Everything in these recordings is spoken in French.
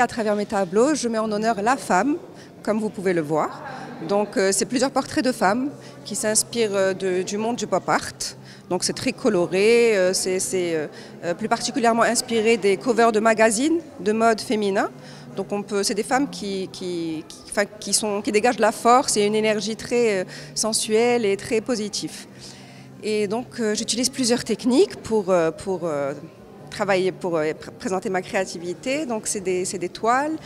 à travers mes tableaux, je mets en honneur la femme, comme vous pouvez le voir. Donc c'est plusieurs portraits de femmes qui s'inspirent du monde du pop art. Donc c'est très coloré, c'est plus particulièrement inspiré des covers de magazines de mode féminin. Donc c'est des femmes qui dégagent de la force et une énergie très sensuelle et très positive. Et donc j'utilise plusieurs techniques pour présenter ma créativité. Donc c'est des toiles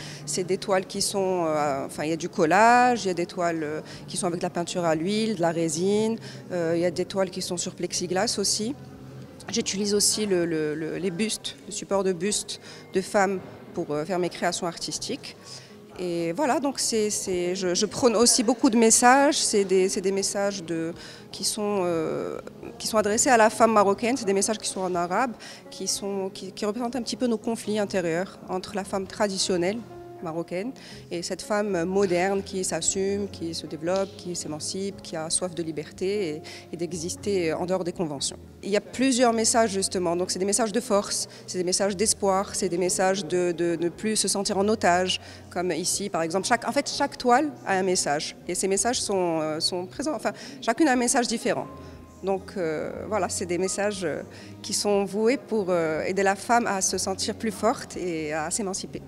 qui sont, il y a du collage, il y a des toiles qui sont avec de la peinture à l'huile, de la résine, il y a des toiles qui sont sur plexiglas aussi. J'utilise aussi le support de bustes de femmes pour faire mes créations artistiques. Et voilà, donc je prône aussi beaucoup de messages, c'est des messages qui sont adressés à la femme marocaine, c'est des messages qui sont en arabe, qui représentent un petit peu nos conflits intérieurs entre la femme traditionnelle marocaine et cette femme moderne qui s'assume, qui se développe, qui s'émancipe, qui a soif de liberté et d'exister en dehors des conventions. Il y a plusieurs messages justement, donc c'est des messages de force, c'est des messages d'espoir, c'est des messages de ne plus se sentir en otage, comme ici par exemple. En fait, chaque toile a un message et ces messages sont présents, chacune a un message différent. Donc voilà, c'est des messages qui sont voués pour aider la femme à se sentir plus forte et à s'émanciper.